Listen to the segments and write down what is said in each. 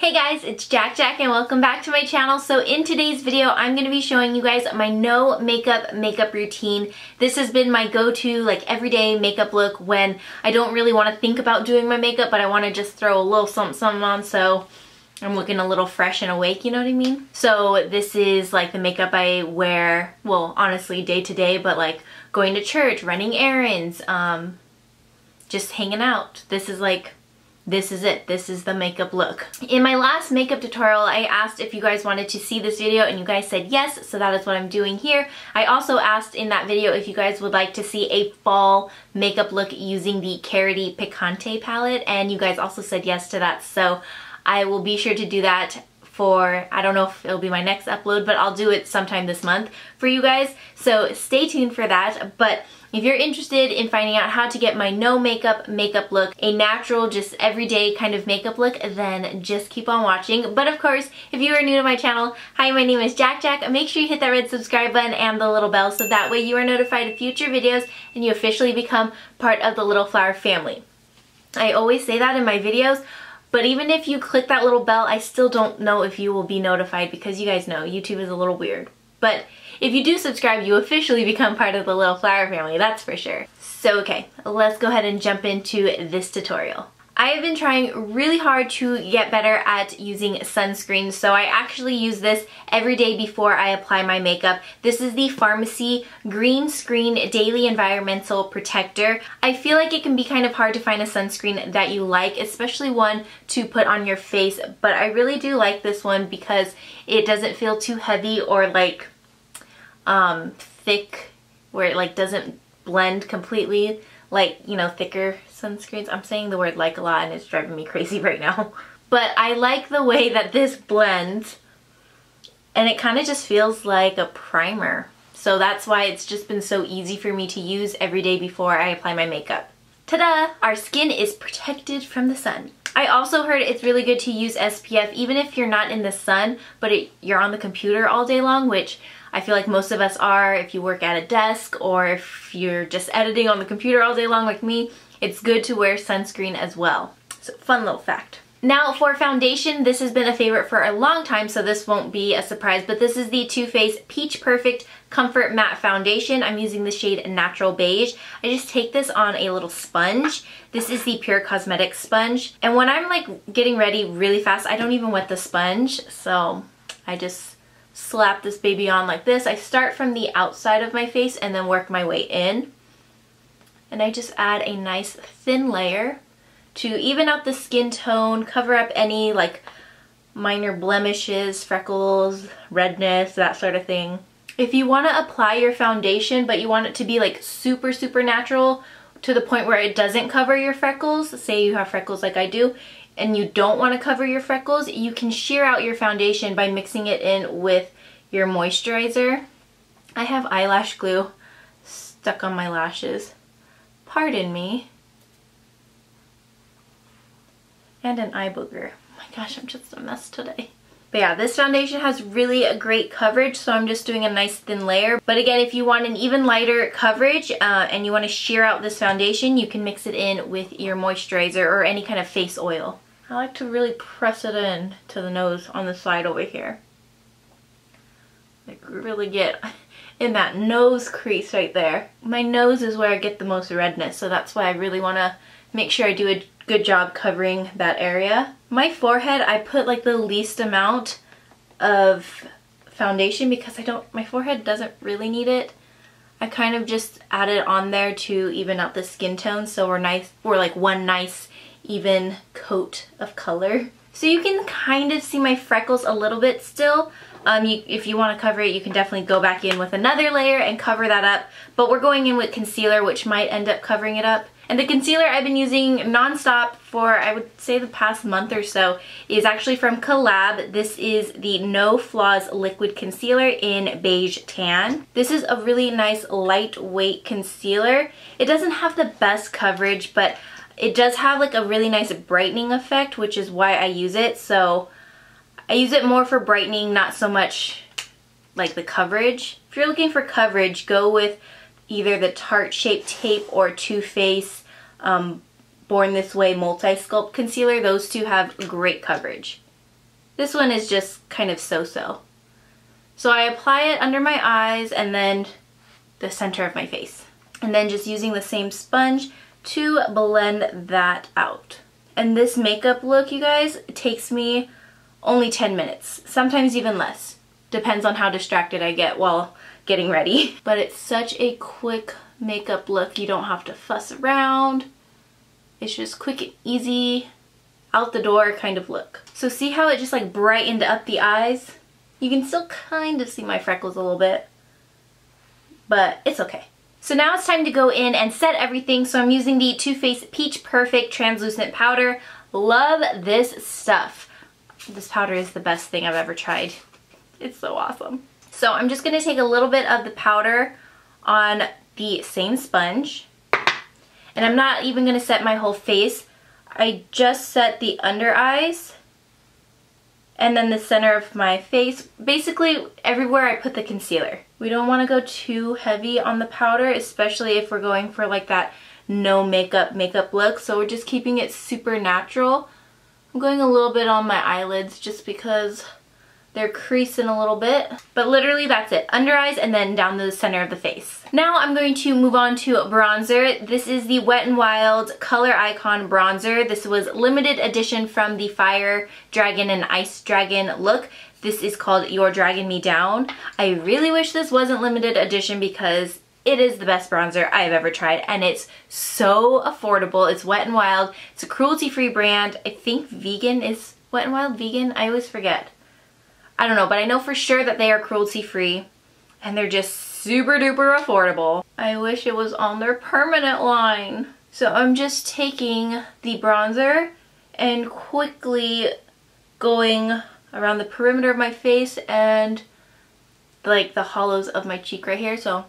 Hey guys, it's Jack Jack and welcome back to my channel. So in today's video, I'm going to be showing you guys my no makeup routine. This has been my go-to like everyday makeup look when I don't really want to think about doing my makeup, but I want to just throw a little something on so I'm looking a little fresh and awake, you know what I mean? So this is like the makeup I wear, well, honestly day to day, but like going to church, running errands, just hanging out. This is it. This is the makeup look. In my last makeup tutorial, I asked if you guys wanted to see this video and you guys said yes, so that is what I'm doing here. I also asked in that video if you guys would like to see a fall makeup look using the Carity Picante palette, and you guys also said yes to that, so I will be sure to do that for, I don't know if it'll be my next upload, but I'll do it sometime this month for you guys, so stay tuned for that. But if you're interested in finding out how to get my no makeup look, a natural, just everyday kind of makeup look, then just keep on watching. But of course, if you are new to my channel, hi, my name is Jack Jack. Make sure you hit that red subscribe button and the little bell so that way you are notified of future videos and you officially become part of the Little Flower family. I always say that in my videos, but even if you click that little bell, I still don't know if you will be notified because you guys know YouTube is a little weird. But if you do subscribe, you officially become part of the Little Flower family, that's for sure. So okay, let's go ahead and jump into this tutorial. I have been trying really hard to get better at using sunscreen, so I actually use this every day before I apply my makeup. This is the Pharmacy Green Screen Daily Environmental Protector. I feel like it can be kind of hard to find a sunscreen that you like, especially one to put on your face, but I really do like this one because it doesn't feel too heavy or like thick, where it like doesn't blend completely like, you know, thicker sunscreens. I'm saying the word like a lot and it's driving me crazy right now. But I like the way that this blends and it kind of just feels like a primer. So that's why it's just been so easy for me to use every day before I apply my makeup. Ta-da! Our skin is protected from the sun. I also heard it's really good to use SPF even if you're not in the sun, but you're on the computer all day long, which I feel like most of us are. If you work at a desk or if you're just editing on the computer all day long like me, it's good to wear sunscreen as well. So fun little fact. Now for foundation, this has been a favorite for a long time, so this won't be a surprise, but this is the Too Faced Peach Perfect Comfort Matte Foundation. I'm using the shade Natural Beige. I just take this on a little sponge. This is the Pure Cosmetics sponge. And when I'm like getting ready really fast, I don't even wet the sponge, so I just slap this baby on like this. I start from the outside of my face and then work my way in. And I just add a nice thin layer to even out the skin tone, cover up any like minor blemishes, freckles, redness, that sort of thing. If you want to apply your foundation but you want it to be like super natural to the point where it doesn't cover your freckles, say you have freckles like I do, and you don't want to cover your freckles, you can sheer out your foundation by mixing it in with your moisturizer. I have eyelash glue stuck on my lashes. Pardon me. And an eye booger. Oh my gosh, I'm just a mess today. But yeah, this foundation has really a great coverage, so I'm just doing a nice thin layer. But again, if you want an even lighter coverage and you want to sheer out this foundation, you can mix it in with your moisturizer or any kind of face oil. I like to really press it in to the nose on the side over here. Like really get in that nose crease right there. My nose is where I get the most redness, so that's why I really want to make sure I do a good job covering that area. My forehead, I put like the least amount of foundation because my forehead doesn't really need it. I kind of just add it on there to even out the skin tone, so we're like one nice even coat of color. So you can kind of see my freckles a little bit still. If you want to cover it, you can definitely go back in with another layer and cover that up, but we're going in with concealer, which might end up covering it up. And the concealer I've been using nonstop for, I would say, the past month or so is actually from Collab. This is the No Flaws Liquid Concealer in Beige Tan. This is a really nice lightweight concealer. It doesn't have the best coverage, but it does have like a really nice brightening effect, which is why I use it. So I use it more for brightening, not so much like the coverage. If you're looking for coverage, go with either the Tarte Shape Tape or Too Faced Born This Way Multi-Sculpt Concealer. Those two have great coverage. This one is just kind of so-so. So I apply it under my eyes and then the center of my face. And then just using the same sponge to blend that out. And this makeup look, you guys, takes me only 10 minutes, sometimes even less. Depends on how distracted I get while getting ready. But it's such a quick makeup look. You don't have to fuss around. It's just quick and easy, out the door kind of look. So see how it just like brightened up the eyes? You can still kind of see my freckles a little bit, but it's okay. So now it's time to go in and set everything. So I'm using the Too Faced Peach Perfect Translucent Powder. Love this stuff. This powder is the best thing I've ever tried. It's so awesome. So I'm just gonna take a little bit of the powder on the same sponge. And I'm not even gonna set my whole face. I just set the under eyes and then the center of my face. Basically everywhere I put the concealer. We don't wanna go too heavy on the powder, especially if we're going for like that no makeup makeup look. So we're just keeping it super natural. I'm going a little bit on my eyelids just because they're creasing a little bit, but literally that's it. Under eyes and then down the center of the face. Now I'm going to move on to bronzer. This is the Wet n Wild Color Icon Bronzer. This was limited edition from the Fire Dragon and Ice Dragon look. This is called You're Dragging Me Down. I really wish this wasn't limited edition because it is the best bronzer I've ever tried and it's so affordable. It's Wet n Wild. It's a cruelty-free brand. I think vegan is Wet n Wild vegan? I always forget. I don't know, but I know for sure that they are cruelty-free and they're just super duper affordable. I wish it was on their permanent line. So I'm just taking the bronzer and quickly going around the perimeter of my face and like the hollows of my cheek right here, so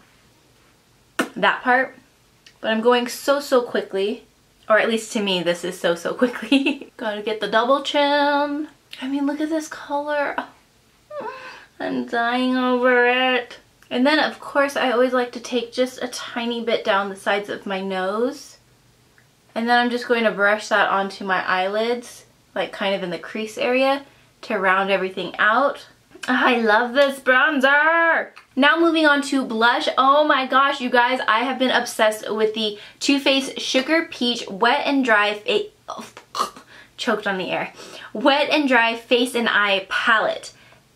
that part. But I'm going so quickly, or at least to me this is so quickly. Gotta get the double chin. I mean, look at this color. I'm dying over it. And then of course I always like to take just a tiny bit down the sides of my nose. And then I'm just going to brush that onto my eyelids, like kind of in the crease area, to round everything out. I love this bronzer! Now moving on to blush. Oh my gosh, you guys, I have been obsessed with the Too Faced Sugar Peach Wet and Dry Wet and Dry Face and Eye Palette.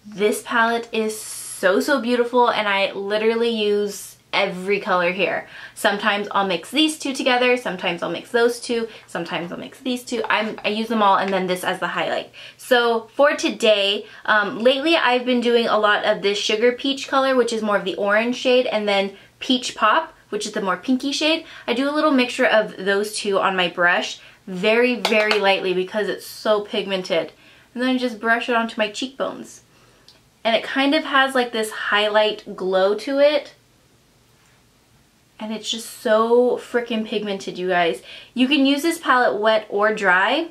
This palette is so beautiful and I literally use every color here. Sometimes I'll mix these two together, sometimes I'll mix those two, sometimes I'll mix these two. I use them all and then this as the highlight. So for today, lately I've been doing a lot of this Sugar Peach color, which is more of the orange shade, and then Peach Pop, which is the more pinky shade. I do a little mixture of those two on my brush very lightly because it's so pigmented. And then I just brush it onto my cheekbones. And it kind of has like this highlight glow to it. And it's just so freaking pigmented, you guys. You can use this palette wet or dry.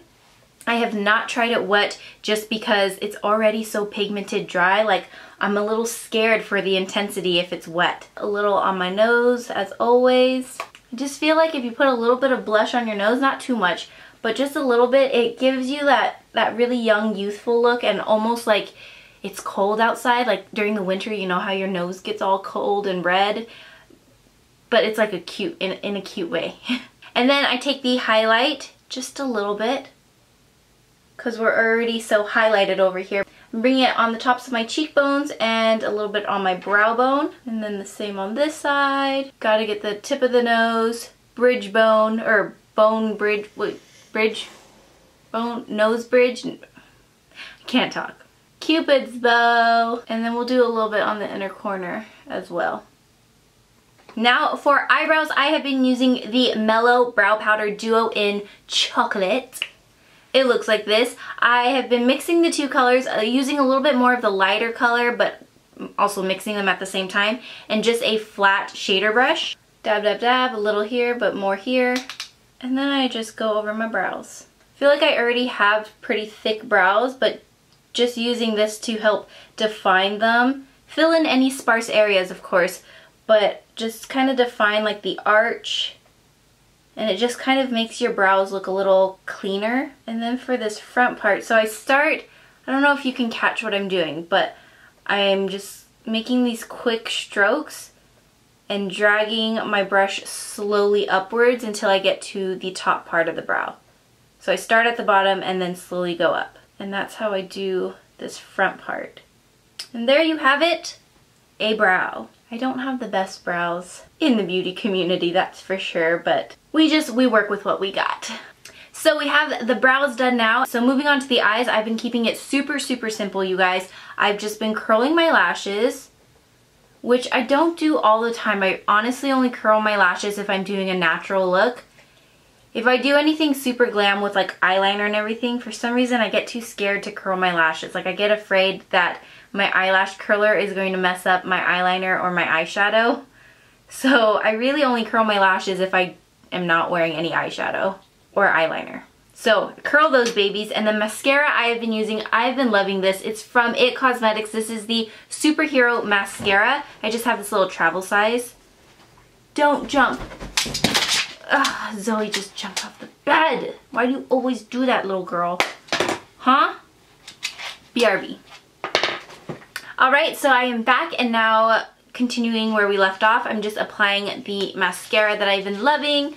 I have not tried it wet just because it's already so pigmented dry. Like, I'm a little scared for the intensity if it's wet. A little on my nose, as always. I just feel like if you put a little bit of blush on your nose, not too much, but just a little bit, it gives you that really young, youthful look and almost like it's cold outside, like during the winter, you know how your nose gets all cold and red, but it's like a cute, in a cute way. And then I take the highlight just a little bit because we're already so highlighted over here. I'm bringing it on the tops of my cheekbones and a little bit on my brow bone, and then the same on this side. Gotta get the tip of the nose, bridge bone, or bone bridge, nose bridge. I can't talk. Cupid's bow, and then we'll do a little bit on the inner corner as well. Now for eyebrows, I have been using the Mellow Brow Powder Duo in Chocolate. It looks like this. I have been mixing the two colors, using a little bit more of the lighter color, but also mixing them at the same time, and just a flat shader brush. Dab, dab, dab, a little here, but more here. And then I just go over my brows. I feel like I already have pretty thick brows, but just using this to help define them. Fill in any sparse areas, of course, but just kind of define like the arch, and it just kind of makes your brows look a little cleaner. And then for this front part, so I start I don't know if you can catch what I'm doing, but I'm just making these quick strokes and dragging my brush slowly upwards until I get to the top part of the brow. So I start at the bottom and then slowly go up. And that's how I do this front part. And there you have it, a brow. I don't have the best brows in the beauty community, that's for sure, but we work with what we got. So we have the brows done now. So moving on to the eyes, I've been keeping it super, super simple, you guys. I've just been curling my lashes, which I don't do all the time. I honestly only curl my lashes if I'm doing a natural look. If I do anything super glam with like eyeliner and everything, for some reason I get too scared to curl my lashes. Like I get afraid that my eyelash curler is going to mess up my eyeliner or my eyeshadow. So I really only curl my lashes if I am not wearing any eyeshadow or eyeliner. So curl those babies. And the mascara I have been using, I've been loving this. It's from It Cosmetics. This is the Superhero Mascara. I just have this little travel size. Don't jump. Ugh, Zoe just jumped off the bed. Why do you always do that, little girl? Huh? BRB. Alright, so I am back and now continuing where we left off. I'm just applying the mascara that I've been loving,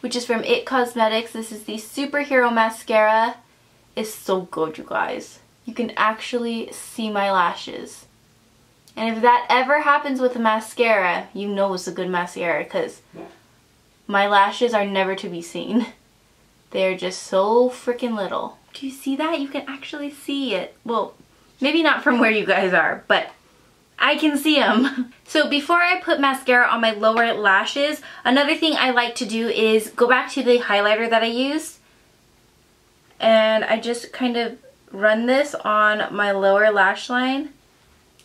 which is from It Cosmetics. This is the Superhero Mascara. It's so good, you guys. You can actually see my lashes. And if that ever happens with a mascara, you know it's a good mascara because my lashes are never to be seen. They're just so freaking little. Do you see that? You can actually see it. Well, maybe not from where you guys are, but I can see them. So before I put mascara on my lower lashes, another thing I like to do is go back to the highlighter that I used. And I just kind of run this on my lower lash line,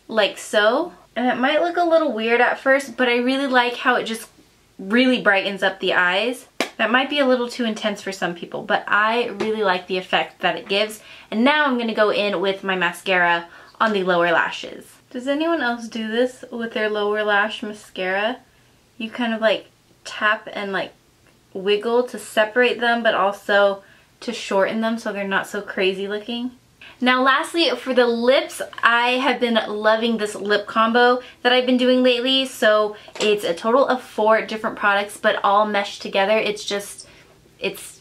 like so. And it might look a little weird at first, but I really like how it just really brightens up the eyes. That might be a little too intense for some people, but I really like the effect that it gives. And now I'm gonna go in with my mascara on the lower lashes. Does anyone else do this with their lower lash mascara? You kind of like tap and like wiggle to separate them, but also to shorten them so they're not so crazy looking. Now lastly, for the lips, I have been loving this lip combo that I've been doing lately. So it's a total of 4 different products, but all meshed together. It's just, it's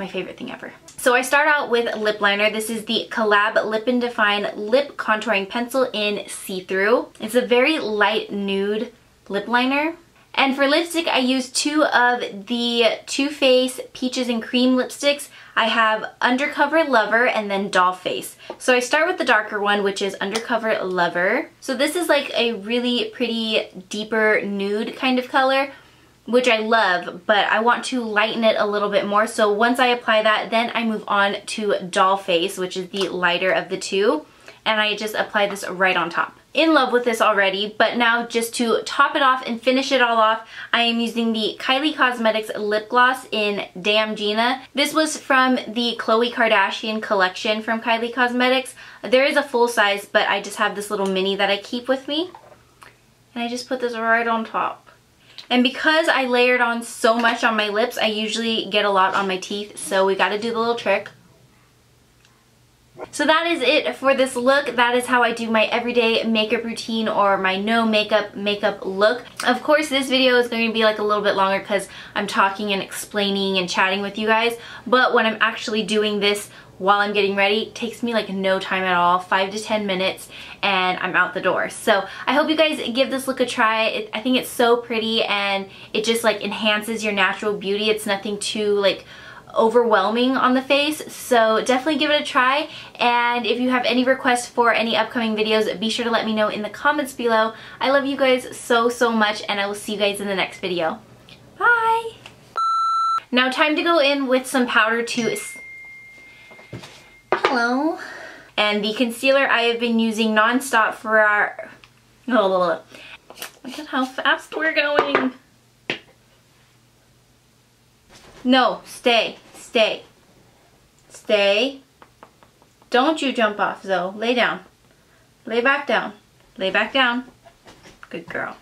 my favorite thing ever. So I start out with lip liner. This is the Collab Lip and Define Lip Contouring Pencil in See-Through. It's a very light nude lip liner. And for lipstick, I use 2 of the Too Faced Peaches and Cream lipsticks. I have Undercover Lover and then Doll Face. So I start with the darker one, which is Undercover Lover. So this is like a really pretty deeper nude kind of color, which I love, but I want to lighten it a little bit more. So once I apply that, then I move on to Doll Face, which is the lighter of the 2. And I just apply this right on top. In love with this already, but now just to top it off and finish it all off, I am using the Kylie Cosmetics lip gloss in Damn Gina. This was from the Khloe Kardashian collection from Kylie Cosmetics. There is a full size, but I just have this little mini that I keep with me. And I just put this right on top. And because I layered on so much on my lips, I usually get a lot on my teeth, so we gotta do the little trick. So that is it for this look. That is how I do my everyday makeup routine or my no makeup makeup look. Of course, this video is going to be like a little bit longer because I'm talking and explaining and chatting with you guys. But when I'm actually doing this while I'm getting ready, it takes me like no time at all, 5 to 10 minutes, and I'm out the door. So I hope you guys give this look a try. I think it's so pretty and it just like enhances your natural beauty. It's nothing too like overwhelming on the face, so definitely give it a try. And if you have any requests for any upcoming videos, be sure to let me know in the comments below. I love you guys so, so much, and I will see you guys in the next video. Bye! Now time to go in with some powder to... Hello. And the concealer I have been using non-stop for our... Look at how fast we're going. No, stay. Don't you jump off, Zoe. Lay down. Lay back down. Lay back down. Good girl.